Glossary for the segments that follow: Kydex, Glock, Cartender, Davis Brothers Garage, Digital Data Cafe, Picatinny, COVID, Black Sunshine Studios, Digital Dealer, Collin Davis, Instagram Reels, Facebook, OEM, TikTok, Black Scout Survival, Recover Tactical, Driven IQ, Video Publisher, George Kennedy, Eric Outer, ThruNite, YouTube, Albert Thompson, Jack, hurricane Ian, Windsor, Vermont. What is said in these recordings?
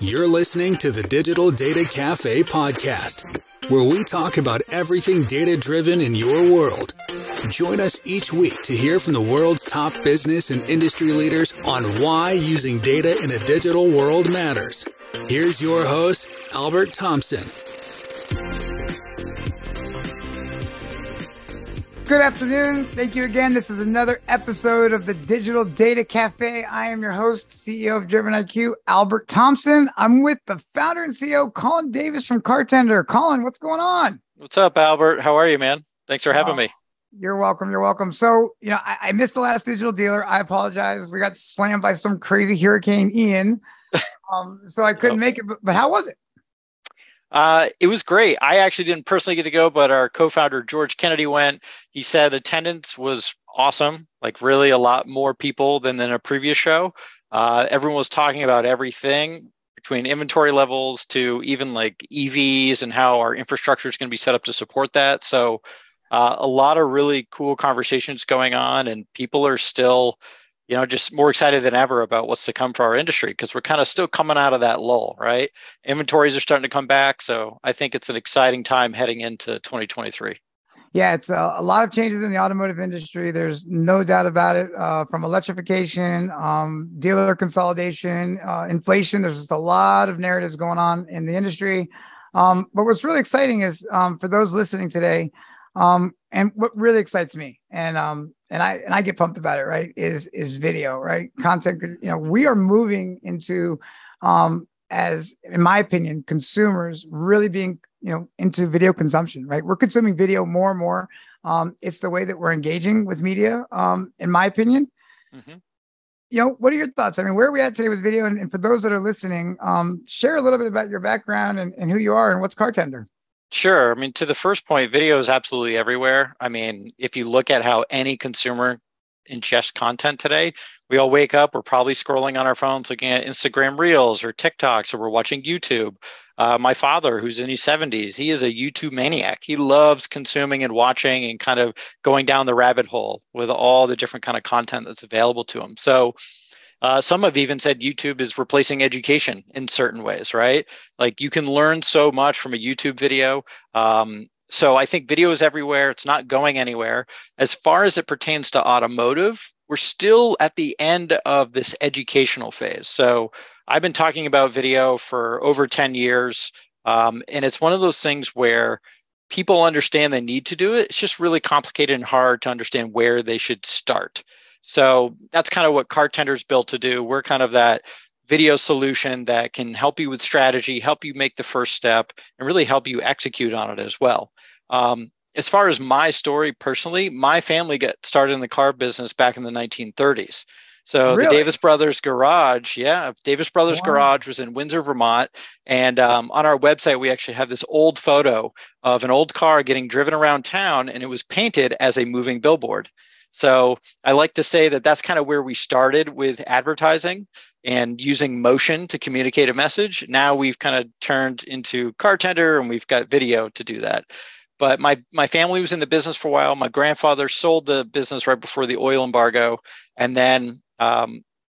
You're listening to the Digital Data Cafe podcast, where we talk about everything data-driven in your world. Join us each week to hear from the world's top business and industry leaders on why using data in a digital world matters. Here's your host, Albert Thompson. Good afternoon. Thank you again. This is another episode of the Digital Data Cafe. I am your host, CEO of Driven IQ, Albert Thompson. I'm with the founder and CEO, Collin Davis from Cartender. Collin, what's going on? What's up, Albert? How are you, man? Thanks for having me. You're welcome. You're welcome. So, you know, I missed the last Digital Dealer. I apologize. We got slammed by some crazy Hurricane Ian. So I couldn't make it, but how was it? It was great. I actually didn't personally get to go, but our co-founder, George Kennedy, went. He said attendance was awesome, like really a lot more people than a previous show. Everyone was talking about everything between inventory levels to even like EVs and how our infrastructure is going to be set up to support that. So a lot of really cool conversations going on, and people are still, you know, just more excited than ever about what's to come for our industry, because we're kind of still coming out of that lull, right? Inventories are starting to come back. So I think it's an exciting time heading into 2023. Yeah, it's a lot of changes in the automotive industry. There's no doubt about it, from electrification, dealer consolidation, inflation. There's just a lot of narratives going on in the industry. But what's really exciting is for those listening today, and what really excites me, and I get pumped about it, right, is video, right? Content, you know, we are moving into, as in my opinion, consumers really being, you know, into video consumption, right? We're consuming video more and more. It's the way that we're engaging with media, in my opinion. Mm-hmm. You know, what are your thoughts? I mean, where are we at today with video? And for those that are listening, share a little bit about your background and who you are and what's Cartender. Sure. I mean, to the first point, video is absolutely everywhere. I mean, if you look at how any consumer ingests content today, we all wake up, we're probably scrolling on our phones, looking at Instagram Reels or TikToks, or we're watching YouTube. My father, who's in his 70s, he is a YouTube maniac. He loves consuming and watching and kind of going down the rabbit hole with all the different kind of content that's available to him. So some have even said YouTube is replacing education in certain ways, right? Like you can learn so much from a YouTube video. So I think video is everywhere. It's not going anywhere. As far as it pertains to automotive, we're still at the end of this educational phase. So I've been talking about video for over 10 years. And it's one of those things where people understand they need to do it. It's just really complicated and hard to understand where they should start. So that's kind of what Cartender's built to do. We're kind of that video solution that can help you with strategy, help you make the first step, and really help you execute on it as well. As far as my story personally, my family got started in the car business back in the 1930s. So really? The Davis Brothers Garage, Garage was in Windsor, Vermont. And on our website, we actually have this old photo of an old car getting driven around town, and it was painted as a moving billboard. So I like to say that that's kind of where we started with advertising and using motion to communicate a message. Now we've kind of turned into Cartender, and we've got video to do that. But my family was in the business for a while. My grandfather sold the business right before the oil embargo, and then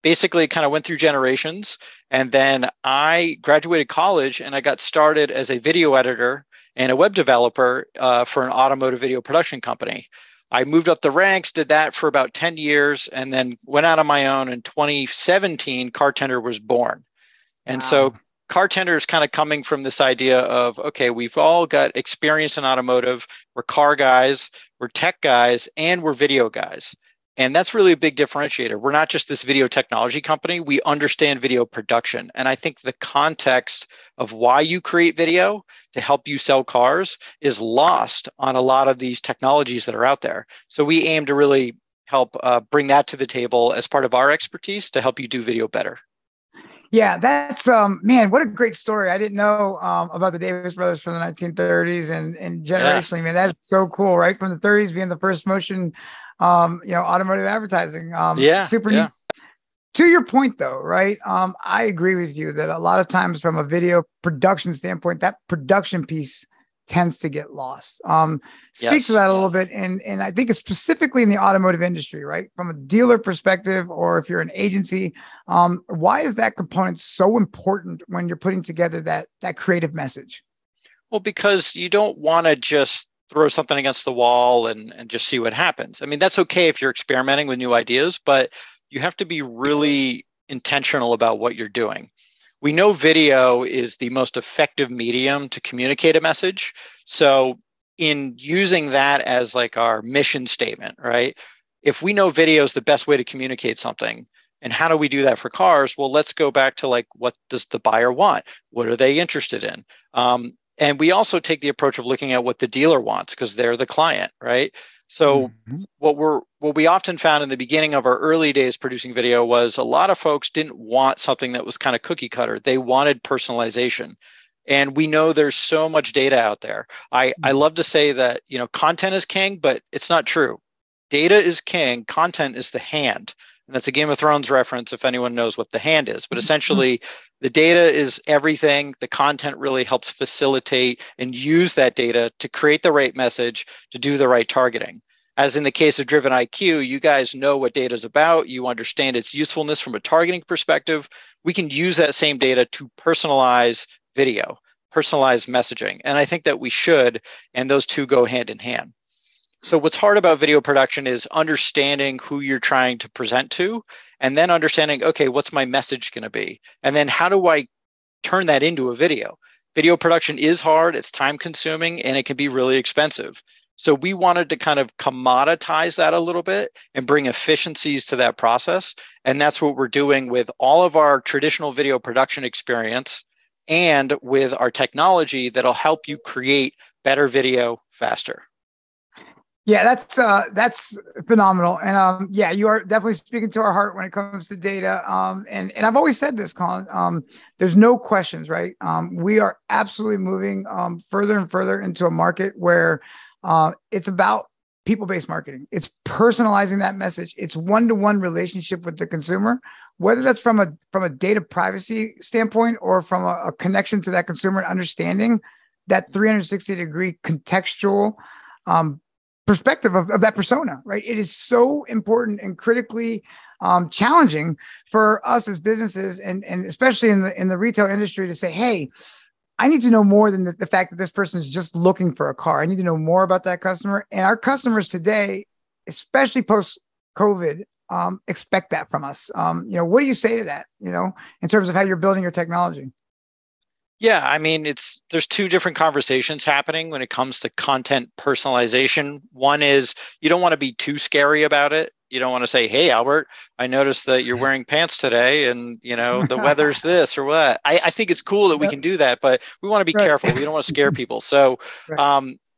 basically kind of went through generations. And then I graduated college, and I got started as a video editor and a web developer for an automotive video production company. I moved up the ranks, did that for about 10 years, and then went out on my own. In 2017, Cartender was born. And so Cartender is kind of coming from this idea of, okay, we've all got experience in automotive. We're car guys, we're tech guys, and we're video guys. And that's really a big differentiator. We're not just this video technology company. We understand video production. And I think the context of why you create video to help you sell cars is lost on a lot of these technologies that are out there. So we aim to really help bring that to the table as part of our expertise to help you do video better. Yeah, that's, man, what a great story. I didn't know about the Davis Brothers from the 1930s and generationally, man, that's so cool, right? From the 30s being the first motion, you know, automotive advertising. Super. To your point though, right? I agree with you that a lot of times from a video production standpoint, that production piece tends to get lost. Speak to that a little bit. And I think it's specifically in the automotive industry, right? From a dealer perspective, or if you're an agency, why is that component so important when you're putting together that creative message? Well, because you don't want to just throw something against the wall and just see what happens. I mean, that's okay if you're experimenting with new ideas, but you have to be really intentional about what you're doing. We know video is the most effective medium to communicate a message. So in using that as like our mission statement, right? If we know video is the best way to communicate something, and how do we do that for cars? Well, let's go back to like, what does the buyer want? What are they interested in? And we also take the approach of looking at what the dealer wants because they're the client, right? So what we often found in the beginning of our early days producing video was a lot of folks didn't want something that was kind of cookie cutter. They wanted personalization. And we know there's so much data out there. I love to say that, you know, content is king, but it's not true. Data is king. Content is the hand. And that's a Game of Thrones reference if anyone knows what the hand is. But essentially, the data is everything. The content really helps facilitate and use that data to create the right message, to do the right targeting. As in the case of Driven IQ, you guys know what data is about. You understand its usefulness from a targeting perspective. We can use that same data to personalize video, personalize messaging. And I think that we should, and those two go hand in hand. So what's hard about video production is understanding who you're trying to present to, and then understanding, okay, what's my message going to be? And then how do I turn that into a video? Video production is hard, it's time consuming, and it can be really expensive. So we wanted to kind of commoditize that a little bit and bring efficiencies to that process. And that's what we're doing with all of our traditional video production experience and with our technology that'll help you create better video faster. Yeah, that's phenomenal. And yeah, you are definitely speaking to our heart when it comes to data. And I've always said this, Collin, there's no questions, right? We are absolutely moving further and further into a market where it's about people-based marketing. It's personalizing that message. It's one-to-one relationship with the consumer, whether that's from a data privacy standpoint or from a connection to that consumer and understanding that 360-degree contextual perspective of that persona, right? It is so important and critically challenging for us as businesses, and especially in the retail industry, to say, hey, I need to know more than the fact that this person is just looking for a car. I need to know more about that customer. And our customers today, especially post-COVID, expect that from us. You know, what do you say to that, you know, in terms of how you're building your technology? Yeah, I mean, there's two different conversations happening when it comes to content personalization. One is you don't want to be too scary about it. You don't want to say, hey, Albert, I noticed that you're wearing pants today and, you know, the weather's this or what. I think it's cool that we can do that, but we want to be careful. We don't want to scare people. So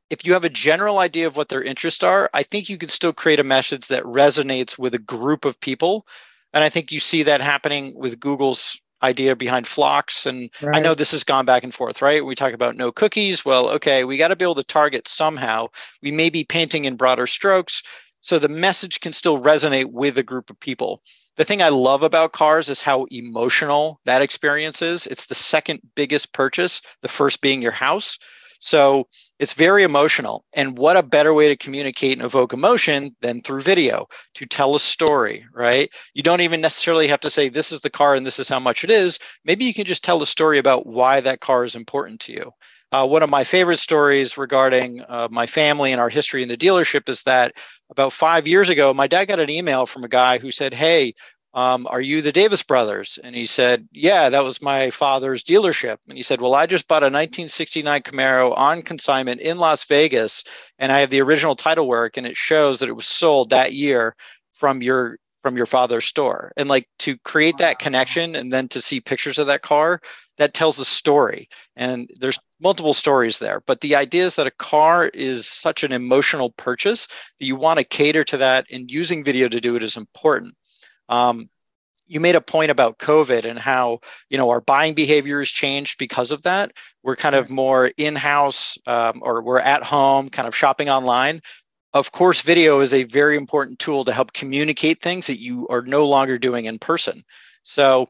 if you have a general idea of what their interests are, I think you can still create a message that resonates with a group of people. And I think you see that happening with Google's idea behind Flocks. And I know this has gone back and forth, right? We talk about no cookies. Well, okay, we got to be able to target somehow. We may be painting in broader strokes, so the message can still resonate with a group of people. The thing I love about cars is how emotional that experience is. It's the second biggest purchase, the first being your house. So it's very emotional. And what a better way to communicate and evoke emotion than through video, to tell a story, right? You don't even necessarily have to say, this is the car and this is how much it is. Maybe you can just tell a story about why that car is important to you. One of my favorite stories regarding my family and our history in the dealership is that about 5 years ago, my dad got an email from a guy who said, hey, are you the Davis Brothers? And he said, yeah, that was my father's dealership. And he said, well, I just bought a 1969 Camaro on consignment in Las Vegas, and I have the original title work, and it shows that it was sold that year from your father's store. And like, to create that connection and then to see pictures of that car, that tells a story. And there's multiple stories there. But the idea is that a car is such an emotional purchase that you want to cater to that, and using video to do it is important. You made a point about COVID and how, you know, our buying behavior has changed because of that. We're kind of more in-house or we're at home kind of shopping online. Of course, video is a very important tool to help communicate things that you are no longer doing in person. So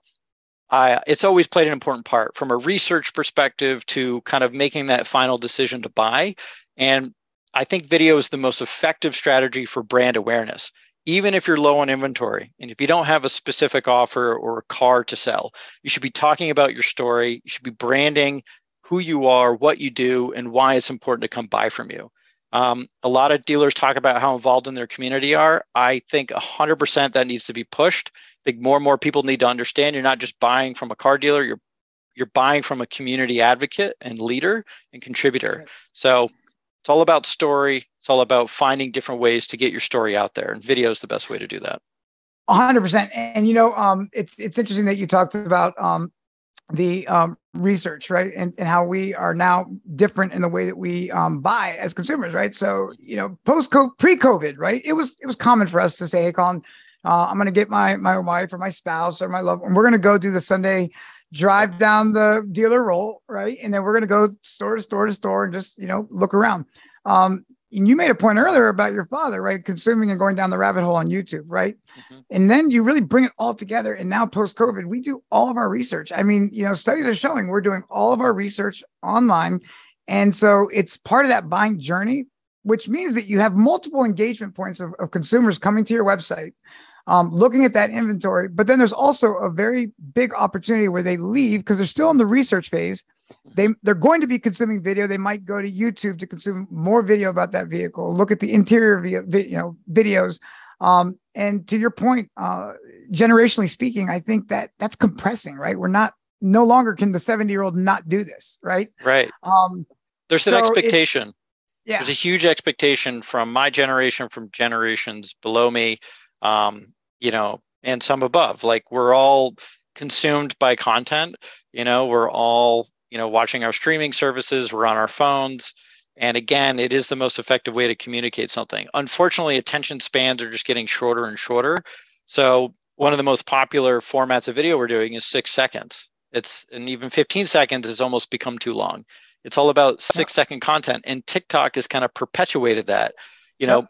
it's always played an important part from a research perspective to kind of making that final decision to buy. And I think video is the most effective strategy for brand awareness. Even if you're low on inventory and if you don't have a specific offer or a car to sell, you should be talking about your story. You should be branding who you are, what you do, and why it's important to come buy from you. A lot of dealers talk about how involved in their community are. I think 100% that needs to be pushed. I think more and more people need to understand you're not just buying from a car dealer, you're buying from a community advocate and leader and contributor. Right. So it's all about story. It's all about finding different ways to get your story out there. And video is the best way to do that. 100%. And, you know, it's interesting that you talked about the research, right? And how we are now different in the way that we buy as consumers, right? So, you know, pre-COVID, right? It was common for us to say, hey, Collin, I'm going to get my wife or my spouse or my loved one. We're going to go do the Sunday drive down the dealer roll, right? And then we're going to go store to store to store and just, you know, look around. And you made a point earlier about your father, right? Consuming and going down the rabbit hole on YouTube, right? Mm-hmm. And then you really bring it all together. And now post-COVID, we do all of our research. I mean, you know, studies are showing we're doing all of our research online. And so it's part of that buying journey, which means that you have multiple engagement points of consumers coming to your website, looking at that inventory. But then there's also a very big opportunity where they leave because they're still in the research phase. They're going to be consuming video. They might go to YouTube to consume more video about that vehicle, look at the interior videos. And to your point, generationally speaking, I think that's compressing, right? We're not, no longer can the 70-year-old not do this, right? Right. There's an expectation. Yeah. There's a huge expectation from my generation, from generations below me, you know, and some above. Like we're all consumed by content, you know, we're all, you know, watching our streaming services, we're on our phones. And again, it is the most effective way to communicate something. Unfortunately, attention spans are just getting shorter and shorter. So one of the most popular formats of video we're doing is 6 seconds. And even 15 seconds has almost become too long. It's all about 6-second content. And TikTok has kind of perpetuated that, you know,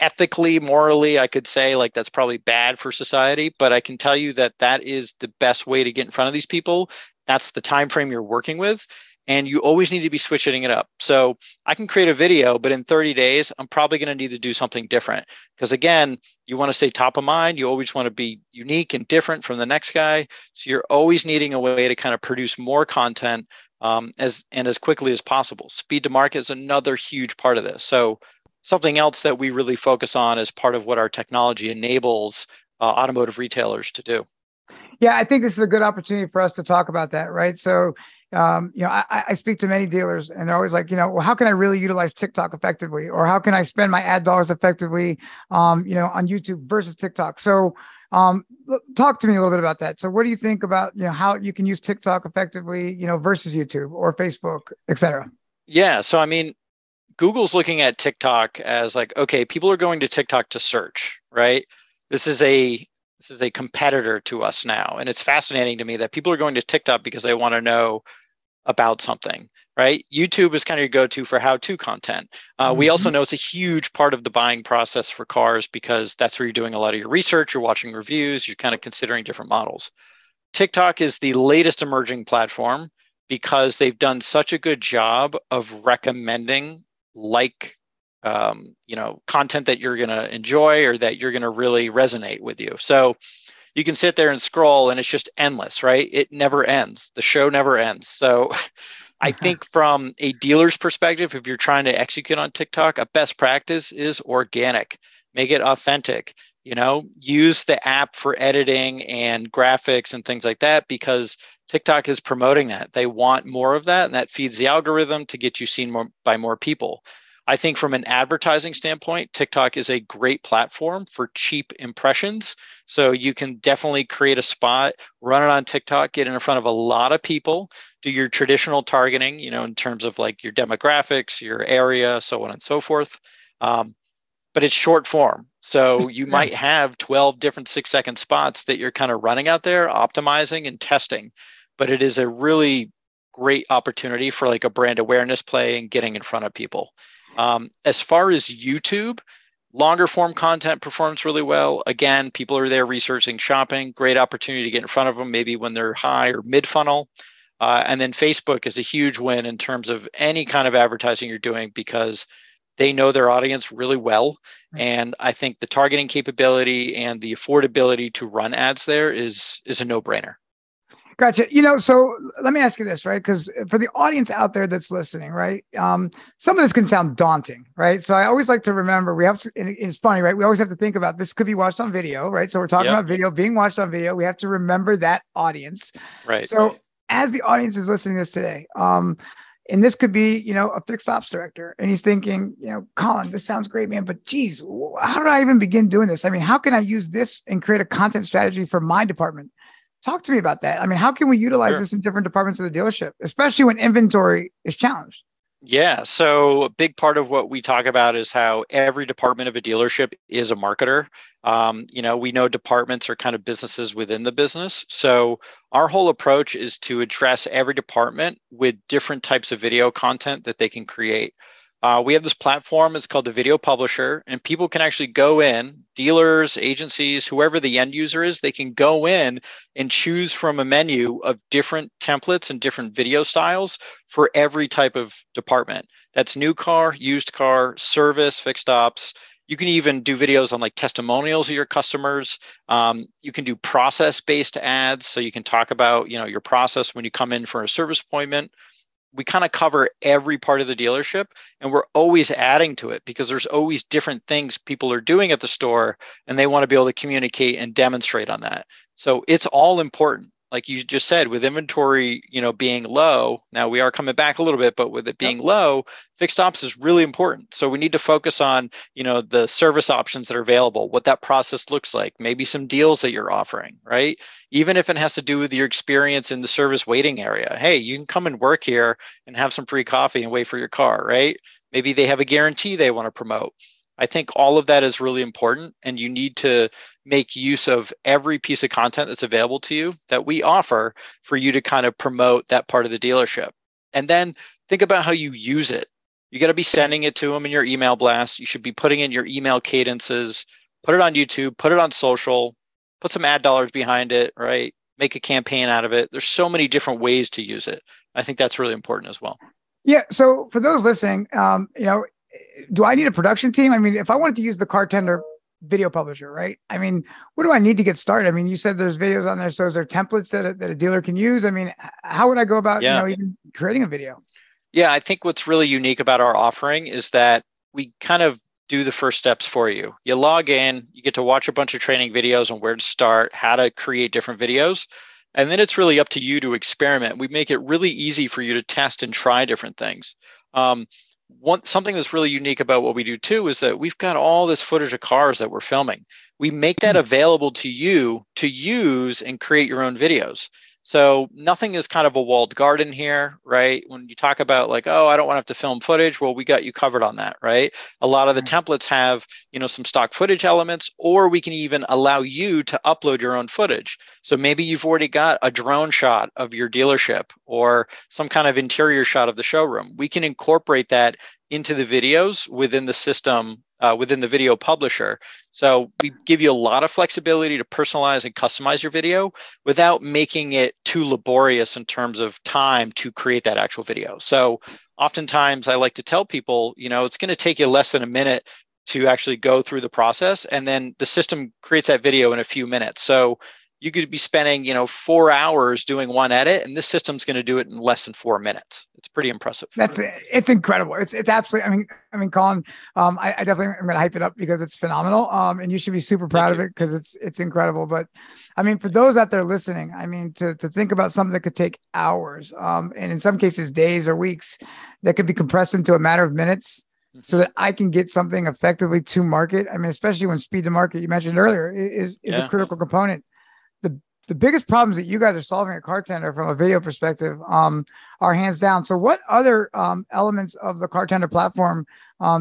ethically, morally, I could say like, that's probably bad for society, but I can tell you that is the best way to get in front of these people. That's the time frame you're working with. And you always need to be switching it up. So I can create a video, but in 30 days, I'm probably going to need to do something different. Because again, you want to stay top of mind. You always want to be unique and different from the next guy. So you're always needing a way to kind of produce more content as quickly as possible. Speed to market is another huge part of this. So something else that we really focus on as part of what our technology enables automotive retailers to do. Yeah, I think this is a good opportunity for us to talk about that, right? So, you know, I speak to many dealers and they're always like, you know, well, how can I really utilize TikTok effectively? Or how can I spend my ad dollars effectively, you know, on YouTube versus TikTok? So talk to me a little bit about that. So what do you think about, you know, how you can use TikTok effectively, you know, versus YouTube or Facebook, et cetera? Yeah. So, I mean, Google's looking at TikTok as like, okay, people are going to TikTok to search, right? This is a competitor to us now. And it's fascinating to me that people are going to TikTok because they want to know about something, right? YouTube is kind of your go-to for how-to content. We also know it's a huge part of the buying process for cars because that's where you're doing a lot of your research, you're watching reviews, you're kind of considering different models. TikTok is the latest emerging platform because they've done such a good job of recommending you know, content that you're going to enjoy or that you're going to really resonate with you. So you can sit there and scroll and it's just endless, right? It never ends. The show never ends. So I think from a dealer's perspective, if you're trying to execute on TikTok, a best practice is organic, make it authentic, you know, use the app for editing and graphics and things like that, because TikTok is promoting that. They want more of that, and that feeds the algorithm to get you seen more by more people. I think from an advertising standpoint, TikTok is a great platform for cheap impressions. So you can definitely create a spot, run it on TikTok, get in front of a lot of people, do your traditional targeting, you know, in terms of like your demographics, your area, so on and so forth. But it's short form. So you might have 12 different 6-second spots that you're kind of running out there, optimizing and testing. But it is a really great opportunity for like a brand awareness play and getting in front of people. As far as YouTube, Longer form content performs really well. Again, people are there researching shopping, great opportunity to get in front of them, maybe when they're high or mid funnel. And then Facebook is a huge win in terms of any kind of advertising you're doing, because they know their audience really well. And I think the targeting capability and the affordability to run ads there is a no-brainer. Gotcha. You know, so let me ask you this, right? Because for the audience out there that's listening, right? Some of this can sound daunting, right? So I always like to remember, we have to, and it's funny, right? We always have to think about this could be watched on video, right? So we're talking about video being watched on video. We have to remember that audience. Right. So as the audience is listening to this today, and this could be, you know, a fixed ops director, and he's thinking, you know, Collin, this sounds great, man, but geez, how do I even begin doing this? I mean, how can I use this and create a content strategy for my department? Talk to me about that. I mean, how can we utilize this in different departments of the dealership, especially when inventory is challenged? Yeah. So a big part of what we talk about is how every department of a dealership is a marketer. You know, we know departments are kind of businesses within the business. So our whole approach is to address every department with different types of video content that they can create. We have this platform, it's called the Video Publisher, and people can actually go in, dealers, agencies, whoever the end user is, they can go in and choose from a menu of different templates and different video styles for every type of department. That's new car, used car, service, fixed ops. You can even do videos on like testimonials of your customers. You can do process-based ads. So you can talk about, you know, your process when you come in for a service appointment. We kind of cover every part of the dealership, and we're always adding to it because there's always different things people are doing at the store, and they want to be able to communicate and demonstrate on that. So it's all important. Like you just said, with inventory, you know, being low, now we are coming back a little bit, but with it being low, fixed ops is really important. So we need to focus on, you know, the service options that are available, what that process looks like, maybe some deals that you're offering, right? Even if it has to do with your experience in the service waiting area. Hey, you can come and work here and have some free coffee and wait for your car, right? Maybe they have a guarantee they want to promote. I think all of that is really important, and you need to make use of every piece of content that's available to you that we offer for you to kind of promote that part of the dealership. And then think about how you use it. You got to be sending it to them in your email blast. You should be putting in your email cadences, put it on YouTube, put it on social, put some ad dollars behind it, right? Make a campaign out of it. There's so many different ways to use it. I think that's really important as well. Yeah. So for those listening, you know, do I need a production team? I mean, if I wanted to use the Cartender Video Publisher, right? I mean, what do I need to get started? I mean, you said there's videos on there. So is there templates that a dealer can use? I mean, how would I go about, you know, even creating a video? Yeah, I think what's really unique about our offering is that we kind of do the first steps for you. You log in, you get to watch a bunch of training videos on where to start, how to create different videos. And then it's really up to you to experiment. We make it really easy for you to test and try different things. Something that's really unique about what we do too is that we've got all this footage of cars that we're filming. We make that available to you to use and create your own videos. So nothing is kind of a walled garden here, right? When you talk about like, oh, I don't want to have to film footage. Well, we got you covered on that, right? A lot of the templates have, you know, some stock footage elements, or we can even allow you to upload your own footage. So maybe you've already got a drone shot of your dealership or some kind of interior shot of the showroom. We can incorporate that into the videos within the system, within the Video Publisher. So we give you a lot of flexibility to personalize and customize your video without making it too laborious in terms of time to create that actual video. So oftentimes I like to tell people, you know, it's going to take you less than a minute to actually go through the process. And then the system creates that video in a few minutes. So you could be spending, you know, 4 hours doing one edit, and this system's going to do it in less than 4 minutes. It's pretty impressive. It's incredible. It's absolutely. I mean, Collin, I definitely am going to hype it up because it's phenomenal. And you should be super proud of it because it's incredible. But I mean, for those out there listening, I mean, to think about something that could take hours, and in some cases days or weeks, that could be compressed into a matter of minutes, so that I can get something effectively to market. I mean, especially when speed to market you mentioned earlier is a critical component. The biggest problems that you guys are solving at Cartender from a video perspective are hands down. So what other elements of the Cartender platform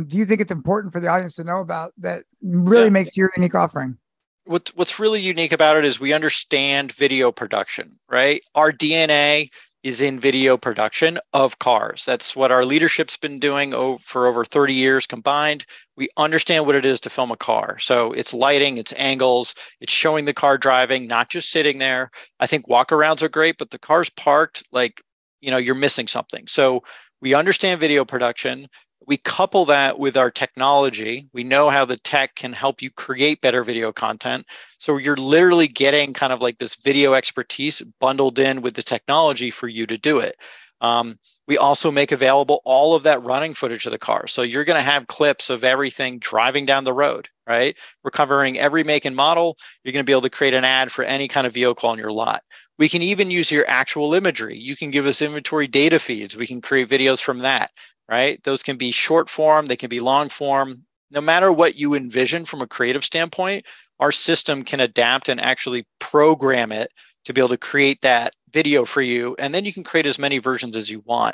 do you think it's important for the audience to know about that really makes your unique offering? What's really unique about it is we understand video production, right? Our DNA is in video production of cars. That's what our leadership's been doing for over 30 years combined. We understand what it is to film a car. So it's lighting, it's angles, it's showing the car driving, not just sitting there. I think walk-arounds are great, but the car's parked, like, you know, you're missing something. So we understand video production. We couple that with our technology. We know how the tech can help you create better video content. So you're literally getting kind of like this video expertise bundled in with the technology for you to do it. We also make available all of that running footage of the car. So you're going to have clips of everything driving down the road, right? We're covering every make and model. You're going to be able to create an ad for any kind of vehicle on your lot. We can even use your actual imagery. You can give us inventory data feeds. We can create videos from that. Right? Those can be short form, they can be long form. No matter what you envision from a creative standpoint, our system can adapt and actually program it to be able to create that video for you. And then you can create as many versions as you want.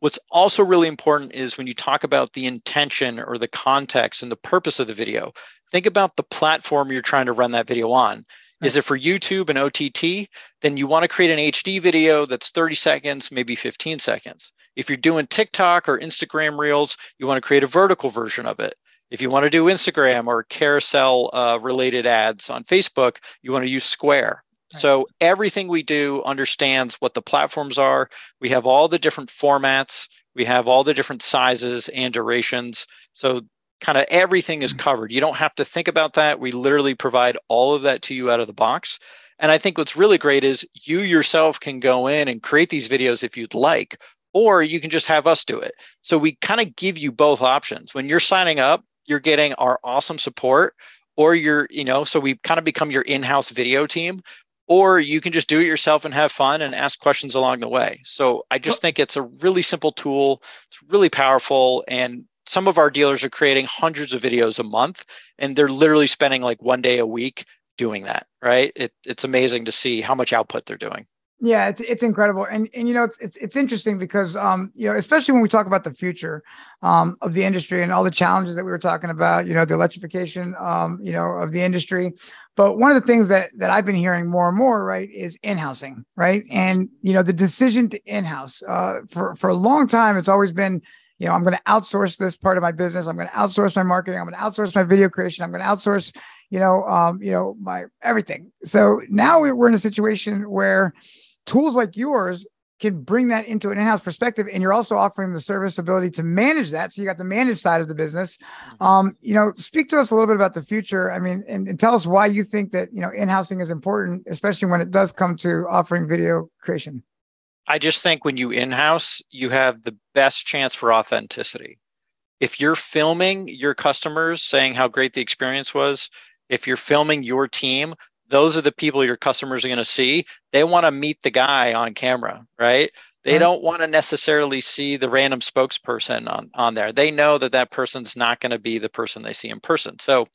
What's also really important is when you talk about the intention or the context and the purpose of the video, think about the platform you're trying to run that video on. Is it for YouTube and OTT? Then you want to create an HD video that's 30 seconds, maybe 15 seconds. If you're doing TikTok or Instagram Reels, you want to create a vertical version of it. If you want to do Instagram or carousel related ads on Facebook, you want to use Square. Right. So everything we do understands what the platforms are. We have all the different formats. We have all the different sizes and durations. So kind of everything is covered. You don't have to think about that. We literally provide all of that to you out of the box. And I think what's really great is you yourself can go in and create these videos if you'd like, or you can just have us do it. So we kind of give you both options. When you're signing up, you're getting our awesome support, or you're, you know, so we kind of become your in-house video team, or you can just do it yourself and have fun and ask questions along the way. So I just think it's a really simple tool. It's really powerful. And some of our dealers are creating hundreds of videos a month, and they're literally spending like one day a week doing that, right? It's amazing to see how much output they're doing. Yeah, it's incredible. And you know, it's interesting because, you know, especially when we talk about the future of the industry and all the challenges that we were talking about, you know, the electrification, you know, of the industry. But one of the things that I've been hearing more and more, right, is in-housing, right? And, you know, the decision to in-house for a long time, it's always been, you know, I'm going to outsource this part of my business. I'm going to outsource my marketing. I'm going to outsource my video creation. I'm going to outsource, you know, my everything. So now we're in a situation where tools like yours can bring that into an in-house perspective. And you're also offering the service ability to manage that. So you got the managed side of the business. You know, speak to us a little bit about the future. I mean, and tell us why you think that, you know, in-housing is important, especially when it does come to offering video creation. I just think when you in-house, you have the best chance for authenticity. If you're filming your customers saying how great the experience was, if you're filming your team, those are the people your customers are going to see. They want to meet the guy on camera, right? They don't want to necessarily see the random spokesperson on there. They know that that person's not going to be the person they see in person. So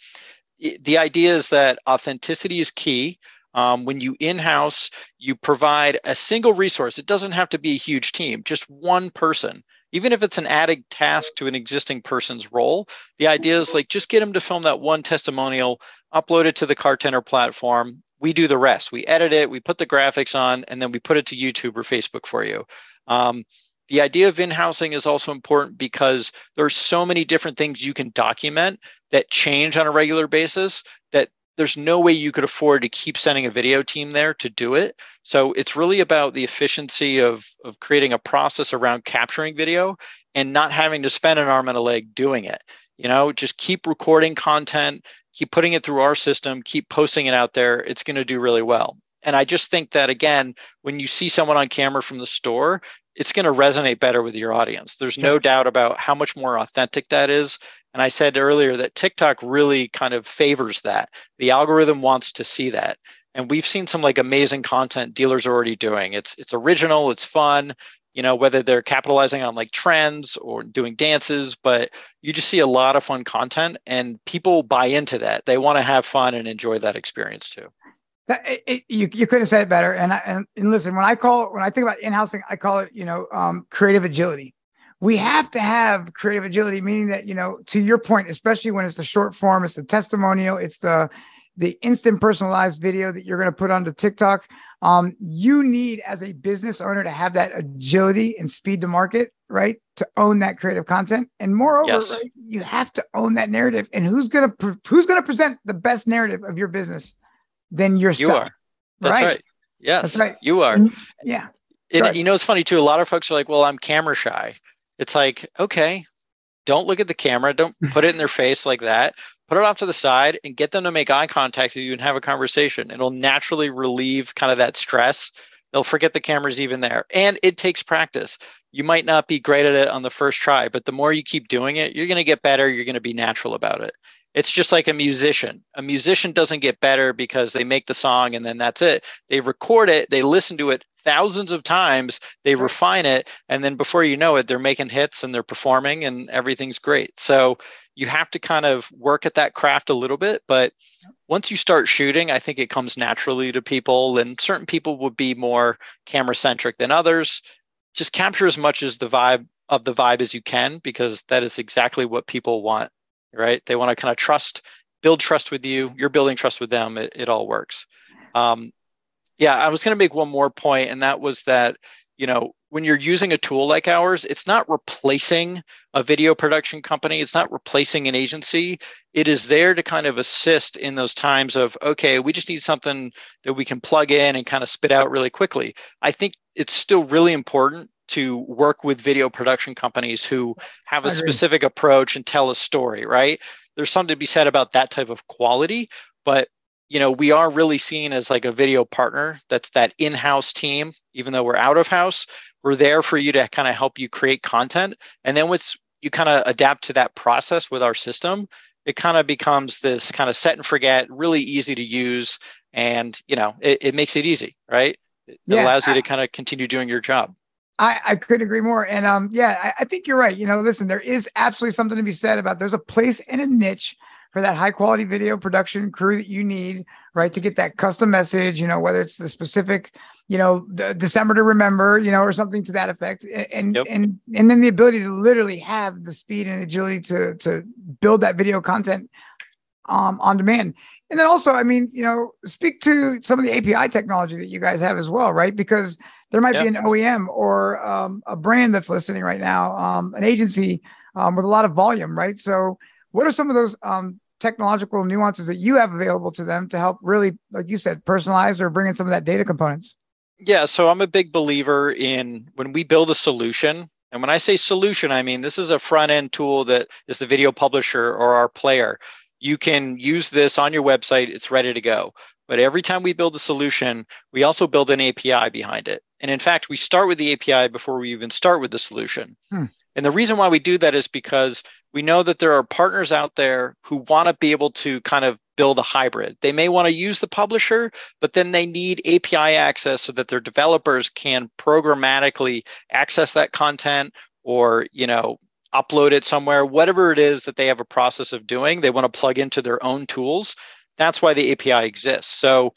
the idea is that authenticity is key. When you in-house, you provide a single resource. It doesn't have to be a huge team, just one person. Even if it's an added task to an existing person's role, the idea is like, just get them to film that one testimonial, upload it to the Cartender platform. We do the rest. We edit it, we put the graphics on, and then we put it to YouTube or Facebook for you. The idea of in-housing is also important because there are so many different things you can document that change on a regular basis that there's no way you could afford to keep sending a video team there to do it. So it's really about the efficiency of creating a process around capturing video and not having to spend an arm and a leg doing it. You know, just keep recording content, keep putting it through our system, keep posting it out there. It's going to do really well. And I just think that, again, when you see someone on camera from the store, it's going to resonate better with your audience. There's no doubt about how much more authentic that is. And I said earlier that TikTok really kind of favors that. The algorithm wants to see that. And we've seen some like amazing content dealers are already doing. It's original, it's fun, you know, whether they're capitalizing on like trends or doing dances, but you just see a lot of fun content and people buy into that. They want to have fun and enjoy that experience too. You couldn't say it better. And listen, when I think about in-housing, I call it, you know, creative agility. We have to have creative agility, meaning that, you know, to your point, especially when it's the short form, it's the testimonial, it's the, the instant personalized video that you're going to put onto TikTok. You need as a business owner to have that agility and speed to market, right? To own that creative content. And moreover, yes, right, you have to own that narrative. And who's going to present the best narrative of your business than yourself? You are. That's right. Yes, that's right. You are. And, yeah. You know, it's funny too. A lot of folks are like, well, I'm camera shy. It's like, okay, don't look at the camera. Don't put it in their face like that. Put it off to the side and get them to make eye contact with you and have a conversation. It'll naturally relieve kind of that stress. They'll forget the camera's even there. And it takes practice. You might not be great at it on the first try, but the more you keep doing it, you're going to get better. You're going to be natural about it. It's just like a musician. A musician doesn't get better because they make the song and then that's it. They record it. They listen to it thousands of times. They refine it. And then before you know it, they're making hits and they're performing and everything's great. So you have to kind of work at that craft a little bit. But once you start shooting, I think it comes naturally to people. And certain people would be more camera centric than others. Just capture as much as the vibe as you can, because that is exactly what people want. Right? They want to kind of build trust with you. You're building trust with them. It all works. Yeah, I was going to make one more point, and that was that, you know, when you're using a tool like ours, it's not replacing a video production company. It's not replacing an agency. It is there to kind of assist in those times of, okay, we just need something that we can plug in and kind of spit out really quickly. I think it's still really important to work with video production companies who have a specific approach and tell a story, right? There's something to be said about that type of quality, but you know, we are really seen as like a video partner. That's that in-house team. Even though we're out of house, we're there for you to kind of help you create content. And then once you kind of adapt to that process with our system, it kind of becomes this kind of set and forget, really easy to use. And, you know, it makes it easy, right? It allows you to kind of continue doing your job. I couldn't agree more. And I think you're right. You know, listen, there is absolutely something to be said about there's a place and a niche for that high quality video production crew that you need, right? To get that custom message, you know, whether it's the specific, you know, December to remember, you know, or something to that effect. And, yep. and then the ability to literally have the speed and agility to build that video content on demand. And then also, I mean, you know, speak to some of the API technology that you guys have as well, right? Because there might be an OEM or a brand that's listening right now, an agency with a lot of volume, right? So what are some of those technological nuances that you have available to them to help really, like you said, personalize or bring in some of that data components? Yeah, so I'm a big believer in when we build a solution, and when I say solution, I mean, this is a front-end tool that is the video publisher or our player. You can use this on your website. It's ready to go. But every time we build a solution, we also build an API behind it. And in fact, we start with the API before we even start with the solution. And the reason why we do that is because we know that there are partners out there who want to be able to kind of build a hybrid. They may want to use the publisher, but then they need API access so that their developers can programmatically access that content or, you know, upload it somewhere, whatever it is that they have a process of doing, they want to plug into their own tools. That's why the API exists. So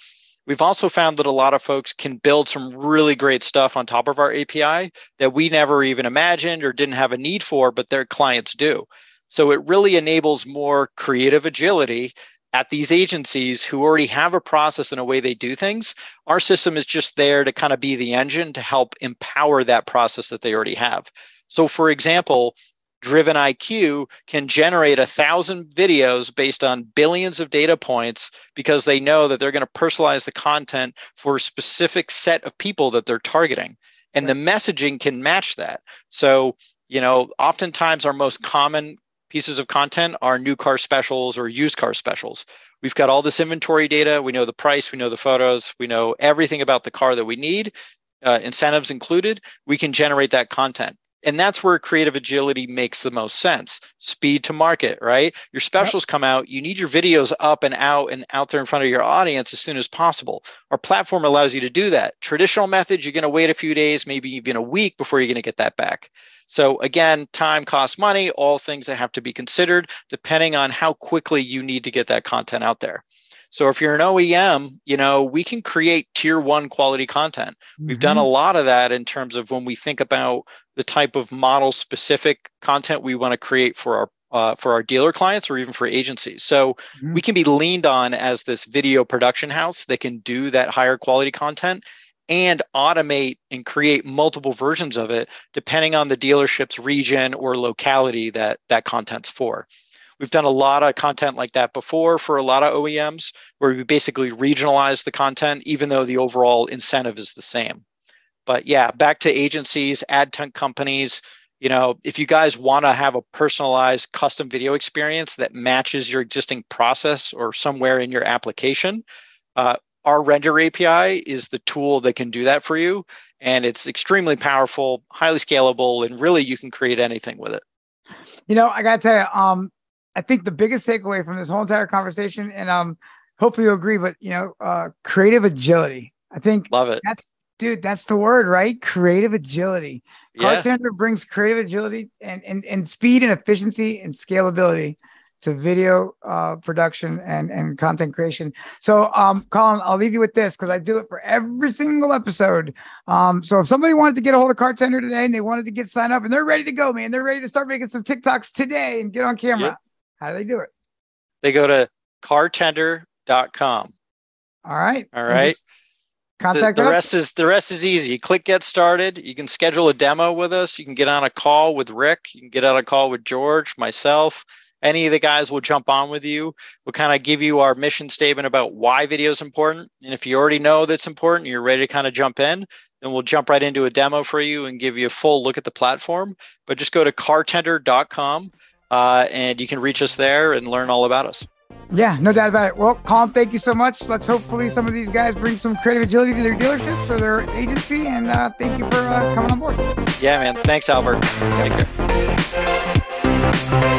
we've also found that a lot of folks can build some really great stuff on top of our API that we never even imagined or didn't have a need for, but their clients do. So it really enables more creative agility at these agencies who already have a process and a way they do things. Our system is just there to kind of be the engine to help empower that process that they already have. So for example, Driven IQ can generate 1,000 videos based on billions of data points because they know that they're going to personalize the content for a specific set of people that they're targeting. And the messaging can match that. So, you know, oftentimes our most common pieces of content are new car specials or used car specials. We've got all this inventory data. We know the price. We know the photos. We know everything about the car that we need, incentives included. We can generate that content. And that's where creative agility makes the most sense. Speed to market, right? Your specials come out. You need your videos up and out there in front of your audience as soon as possible. Our platform allows you to do that. Traditional methods, you're going to wait a few days, maybe even a week before you're going to get that back. So again, time costs money, all things that have to be considered depending on how quickly you need to get that content out there. So if you're an OEM, you know, we can create tier 1 quality content. We've done a lot of that in terms of when we think about the type of model specific content we want to create for our for our dealer clients or even for agencies. So we can be leaned on as this video production house that can do that higher quality content and automate and create multiple versions of it, depending on the dealership's region or locality that that content's for. We've done a lot of content like that before for a lot of OEMs, where we basically regionalize the content, even though the overall incentive is the same. But yeah, back to agencies, ad tech companies, you know, if you guys want to have a personalized custom video experience that matches your existing process or somewhere in your application, our Render API is the tool that can do that for you. And it's extremely powerful, highly scalable, and really you can create anything with it. You know, I got to tell you, I think the biggest takeaway from this whole entire conversation, and hopefully you'll agree, but you know, creative agility. I think love it. That's, dude, that's the word, right? Creative agility. Yeah. Cartender brings creative agility and speed and efficiency and scalability to video production and content creation. So Collin, I'll leave you with this because I do it for every single episode. So if somebody wanted to get a hold of Cartender today and they wanted to get signed up and they're ready to go, man, they're ready to start making some TikToks today and get on camera. Yep. How do they do it? They go to cartender.com. All right. All right. Contact us. The rest is easy. You click get started. You can schedule a demo with us. You can get on a call with Rick. You can get on a call with George, myself. Any of the guys will jump on with you. We'll kind of give you our mission statement about why video is important. And if you already know that's important, you're ready to kind of jump in, then we'll jump right into a demo for you and give you a full look at the platform. But just go to cartender.com. And you can reach us there and learn all about us. Yeah, no doubt about it. Well, Collin, thank you so much. Let's hopefully some of these guys bring some creative agility to their dealerships or their agency. And thank you for coming on board. Yeah, man. Thanks, Albert. Take care.